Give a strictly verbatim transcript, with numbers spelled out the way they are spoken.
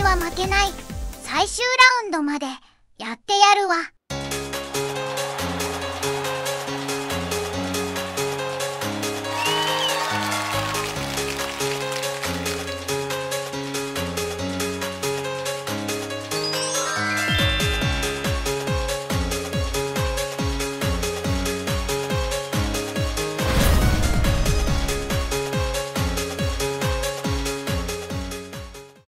私は負けない。最終ラウンドまでやってやるわ。